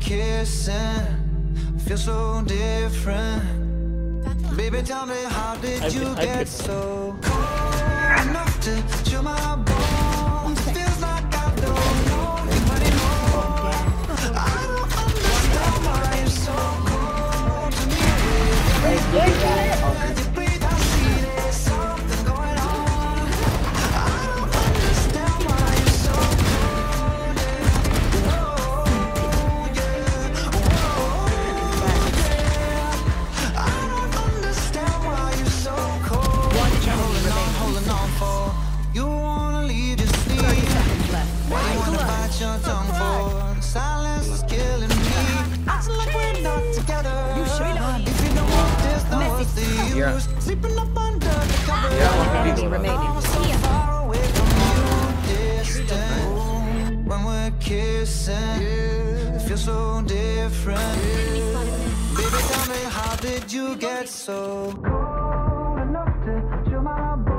kissing, feel so different. Baby, tell me, how did you get so cold enough to chill my bones? Feels like I don't know you anymore. I don't understand why you're so cold to me. You breathe, I see there's something going on. I don't understand why you're so cold. I don't understand why you're so cold. Holding on for you wanna leave, just leave. Why you wanna bite your tongue for? Silence is killing me. It's like we're not together. If you don't want this, no one's the use. Sleeping up under the covers. I'm so far away from you, distant. When we're kissing, it feels so different. Baby, tell me, how did you get so cold enough to chill my